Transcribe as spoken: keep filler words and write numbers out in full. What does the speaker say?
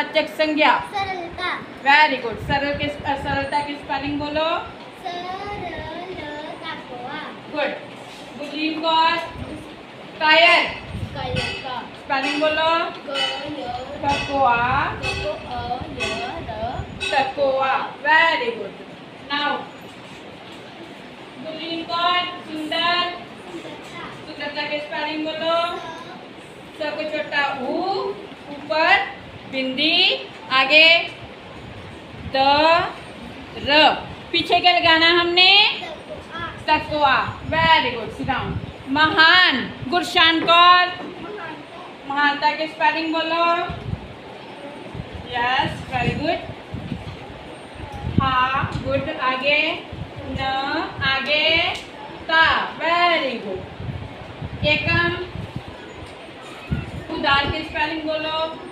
वाचक संज्ञा सरलता। Very good. सरल के सरलता की स्पेलिंग बोलो। गुड। गुलीन कौर कायर स्पेलिंग बोलो। तकोआ तकोआ। Very good. Now Guleen Kaur सुंदर सुंदरता की स्पेलिंग बोलो। सबको छोटा ऊ ऊपर बिंदी आगे द र पीछे क्या लगाना हमने तकवा। Very good. Sit down. महान गुरशान कौर महानता के स्पेलिंग बोलो। Yes very good. हा गुड आगे न आगे ता। Very good. एकम उदार की स्पेलिंग बोलो।